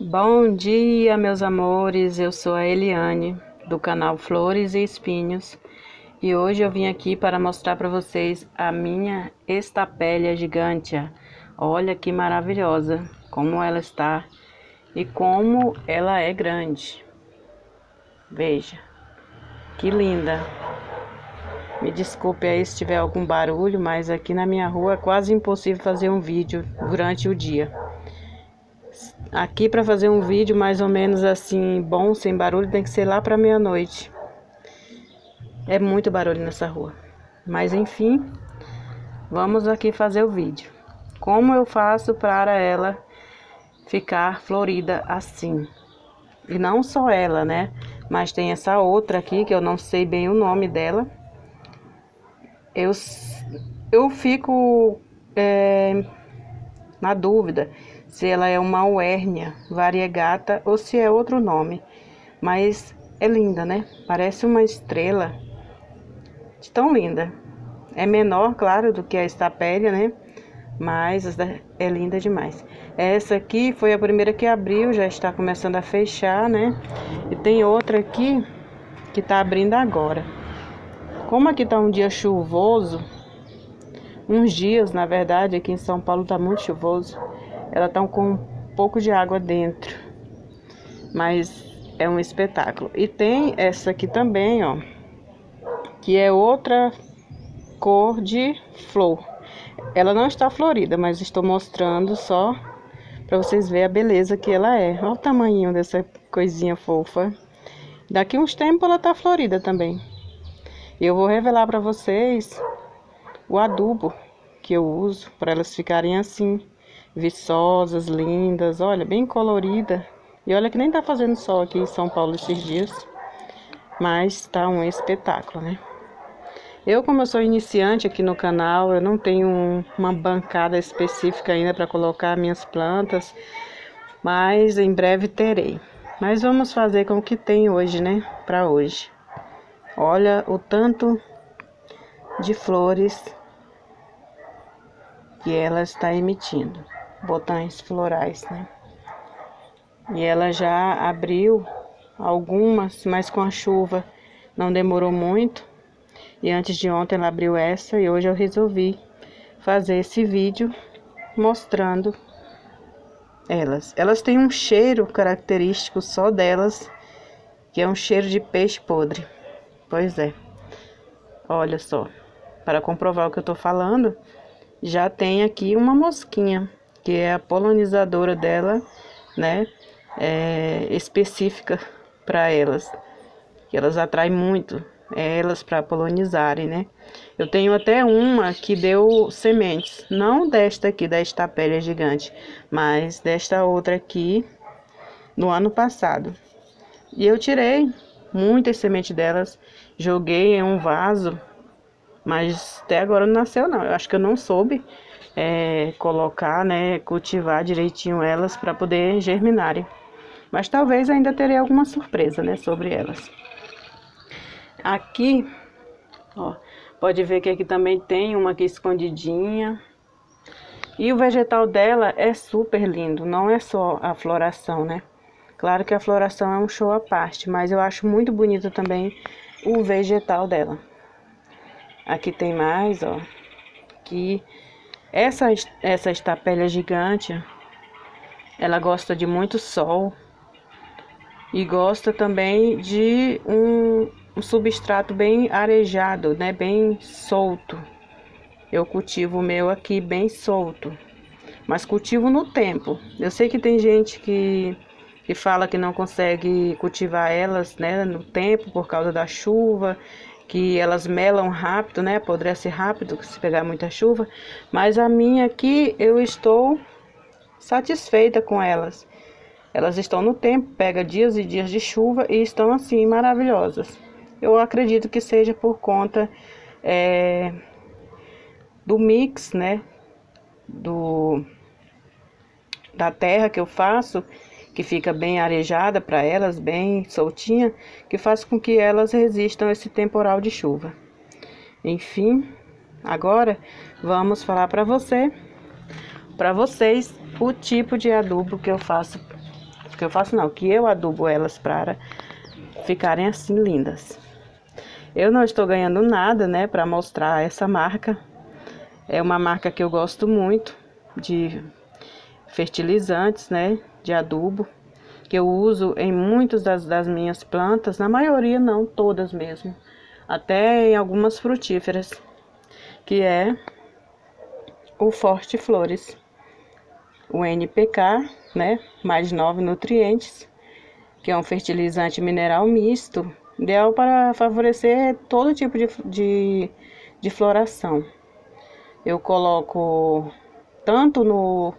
Bom dia, meus amores, eu sou a Eliane, do canal Flores e Espinhos, e hoje eu vim aqui para mostrar para vocês a minha Stapelia gigantea. Olha que maravilhosa, como ela está e como ela é grande. Veja, que linda. Me desculpe aí se tiver algum barulho, mas aqui na minha rua é quase impossível fazer um vídeo durante o dia. Aqui para fazer um vídeo mais ou menos assim, bom, sem barulho, tem que ser lá para meia-noite. É muito barulho nessa rua. Mas enfim, vamos aqui fazer o vídeo. Como eu faço para ela ficar florida assim. E não só ela, né? Mas tem essa outra aqui, que eu não sei bem o nome dela. Eu fico na dúvida se ela é uma Orbea variegata ou se é outro nome, mas é linda, né? Parece uma estrela, de tão linda. É menor, claro, do que a Stapelia, né? Mas é linda demais. Essa aqui foi a primeira que abriu, já está começando a fechar, né? E tem outra aqui que tá abrindo agora. Como aqui tá um dia chuvoso, uns dias, na verdade, aqui em São Paulo tá muito chuvoso. Ela tá com um pouco de água dentro, mas é um espetáculo. E tem essa aqui também, ó, que é outra cor de flor. Ela não está florida, mas estou mostrando só para vocês verem a beleza que ela é. Olha o tamanho dessa coisinha fofa. Daqui uns tempos ela tá florida também. E eu vou revelar para vocês o adubo que eu uso para elas ficarem assim, viçosas, lindas, olha, bem colorida. E olha que nem tá fazendo sol aqui em São Paulo esses dias, mas tá um espetáculo, né? Eu, como eu sou iniciante aqui no canal, eu não tenho uma bancada específica ainda para colocar minhas plantas, mas em breve terei. Mas vamos fazer com o que tem hoje, né? Para hoje. Olha o tanto de flores que ela está emitindo. Botões florais, né? E ela já abriu algumas, mas com a chuva não demorou muito. E antes de ontem ela abriu essa e hoje eu resolvi fazer esse vídeo mostrando elas. Elas têm um cheiro característico só delas, que é um cheiro de peixe podre. Pois é. Olha só, para comprovar o que eu tô falando, já tem aqui uma mosquinha, que é a polinizadora dela, né, específica para elas, que elas atraem muito elas para polinizarem, né. Eu tenho até uma que deu sementes, não desta aqui, da Stapelia gigante, mas desta outra aqui, no ano passado. E eu tirei muitas sementes delas, joguei em um vaso, mas até agora não nasceu não. Eu acho que eu não soube colocar, né, cultivar direitinho elas para poder germinarem. Mas talvez ainda terei alguma surpresa, né, sobre elas. Aqui, ó, pode ver que aqui também tem uma aqui escondidinha. E o vegetal dela é super lindo, não é só a floração, né? Claro que a floração é um show à parte, mas eu acho muito bonito também o vegetal dela. Aqui tem mais, ó, que essa Stapelia gigante, ela gosta de muito sol e gosta também de um substrato bem arejado, né, bem solto. Eu cultivo o meu aqui bem solto, mas cultivo no tempo. Eu sei que tem gente que fala que não consegue cultivar elas, né, no tempo por causa da chuva, que elas melam rápido, né, apodrece rápido se pegar muita chuva, mas a minha aqui eu estou satisfeita com elas. Elas estão no tempo, pega dias e dias de chuva e estão assim maravilhosas. Eu acredito que seja por conta do mix, né, da terra que eu faço, que fica bem arejada para elas, bem soltinha, que faz com que elas resistam a esse temporal de chuva. Enfim, agora vamos falar para vocês o tipo de adubo que eu faço que eu faço não, que eu adubo elas para ficarem assim lindas. Eu não estou ganhando nada, né, para mostrar essa marca. É uma marca que eu gosto muito de fertilizantes, né, de adubo, que eu uso em muitas das minhas plantas, na maioria não, todas mesmo, até em algumas frutíferas, que é o Forte Flores, o NPK, né, mais 9 nutrientes, que é um fertilizante mineral misto, ideal para favorecer todo tipo de floração. Eu coloco tanto no...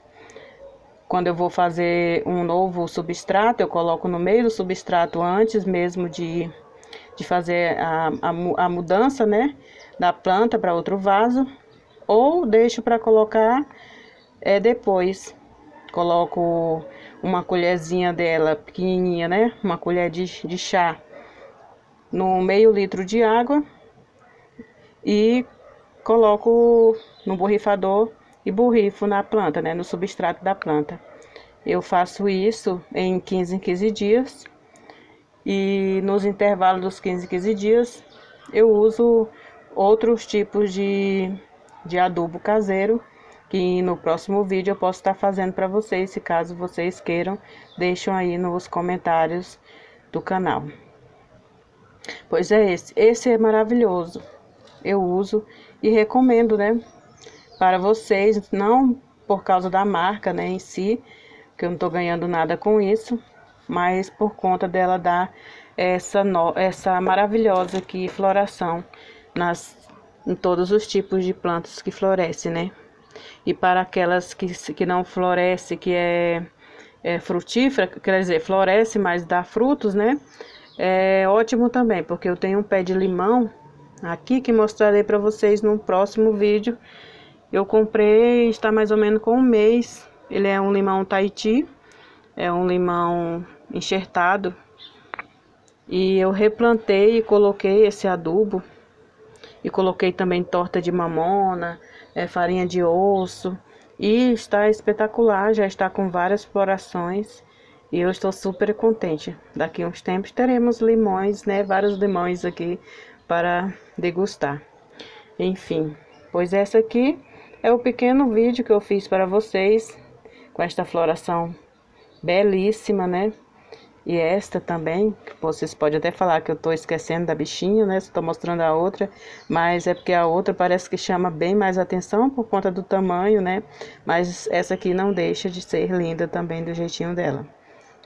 Quando eu vou fazer um novo substrato, eu coloco no meio do substrato antes mesmo de fazer a mudança, né, da planta para outro vaso, ou deixo para colocar depois. Coloco uma colherzinha dela, pequenininha, né, uma colher de chá, no meio litro de água e coloco no borrifador e borrifo na planta, né, no substrato da planta. Eu faço isso em 15 em 15 dias e nos intervalos dos 15 em 15 dias eu uso outros tipos de adubo caseiro, que no próximo vídeo eu posso estar fazendo para vocês, se caso vocês queiram, deixam aí nos comentários do canal. Pois é, esse é maravilhoso, eu uso e recomendo, né, para vocês, não por causa da marca, né, em si, que eu não tô ganhando nada com isso, mas por conta dela dar essa maravilhosa aqui floração em todos os tipos de plantas que florescem, né? E para aquelas que não florescem, que é frutífera, quer dizer, floresce, mas dá frutos, né? É ótimo também, porque eu tenho um pé de limão aqui que mostrarei para vocês no próximo vídeo. Eu comprei, está mais ou menos com um mês. Ele é um limão Tahiti, é um limão enxertado. E eu replantei e coloquei esse adubo. E coloquei também torta de mamona, farinha de osso. E está espetacular, já está com várias florações. E eu estou super contente. Daqui a uns tempos teremos limões, né? Vários limões aqui para degustar. Enfim, pois essa aqui... é o pequeno vídeo que eu fiz para vocês, com esta floração belíssima, né? E esta também, vocês podem até falar que eu tô esquecendo da bichinha, né? Só tô mostrando a outra, mas é porque a outra parece que chama bem mais atenção por conta do tamanho, né? Mas essa aqui não deixa de ser linda também do jeitinho dela.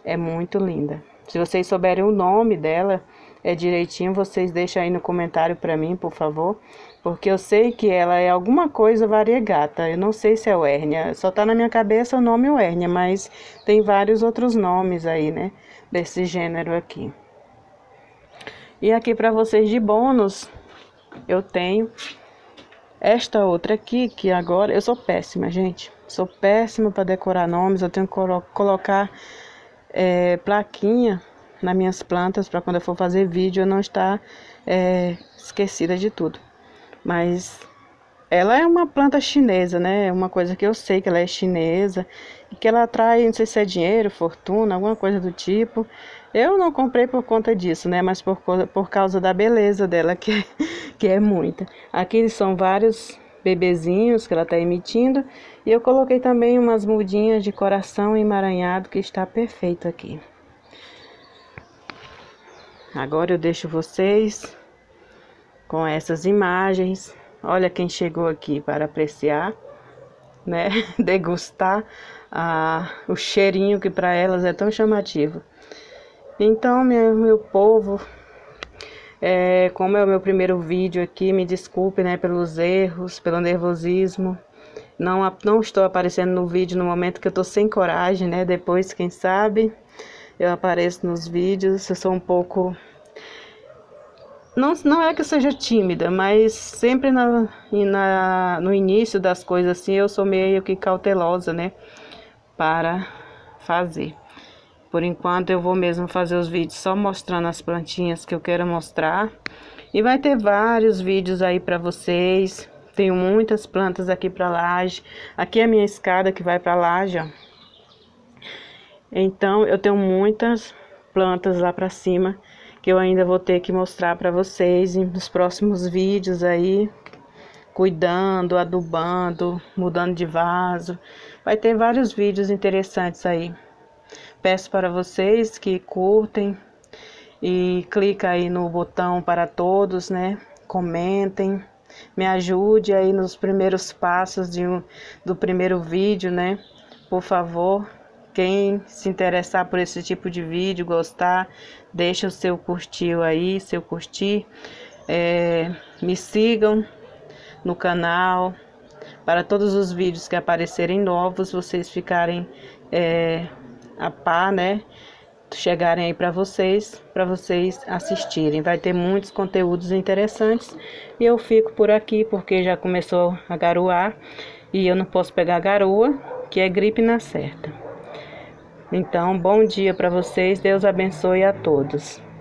É muito linda. Se vocês souberem o nome dela direitinho, vocês deixam aí no comentário para mim, por favor. Porque eu sei que ela é alguma coisa variegata, eu não sei se é Oérnia, só tá na minha cabeça o nome Oérnia, mas tem vários outros nomes aí, né, desse gênero aqui. E aqui para vocês de bônus, eu tenho esta outra aqui, que agora... Eu sou péssima, gente, sou péssima para decorar nomes, eu tenho que colocar plaquinha nas minhas plantas para quando eu for fazer vídeo eu não estar esquecida de tudo. Mas ela é uma planta chinesa, né? É uma coisa que eu sei que ela é chinesa. E que ela atrai, não sei se é dinheiro, fortuna, alguma coisa do tipo. Eu não comprei por conta disso, né? Mas por causa da beleza dela, que é muita. Aqui são vários bebezinhos que ela tá emitindo. E eu coloquei também umas mudinhas de coração emaranhado, que está perfeito aqui. Agora eu deixo vocês... com essas imagens. Olha quem chegou aqui para apreciar, né? Degustar o cheirinho que para elas é tão chamativo. Então, meu povo, como é o meu primeiro vídeo aqui, me desculpe, né, pelos erros, pelo nervosismo. Não estou aparecendo no vídeo no momento que eu tô sem coragem, né? Depois, quem sabe, eu apareço nos vídeos. Eu sou um pouco... Não é que eu seja tímida, mas sempre no início das coisas assim, eu sou meio que cautelosa, né, para fazer. Por enquanto eu vou mesmo fazer os vídeos só mostrando as plantinhas que eu quero mostrar. E vai ter vários vídeos aí para vocês. Tenho muitas plantas aqui para laje. Aqui é a minha escada que vai para laje, ó. Então eu tenho muitas plantas lá pra cima que eu ainda vou ter que mostrar pra vocês nos próximos vídeos aí, cuidando, adubando, mudando de vaso. Vai ter vários vídeos interessantes aí. Peço para vocês que curtem e clica aí no botão para todos, né? Comentem, me ajude aí nos primeiros passos do primeiro vídeo, né? Por favor, quem se interessar por esse tipo de vídeo, gostar, deixa o seu curtir aí, seu curtir. Me sigam no canal, para todos os vídeos que aparecerem novos, vocês ficarem a par, né? Chegarem aí para vocês assistirem. Vai ter muitos conteúdos interessantes. E eu fico por aqui, porque já começou a garoar. E eu não posso pegar garoa, que é gripe na certa. Então, bom dia para vocês. Deus abençoe a todos.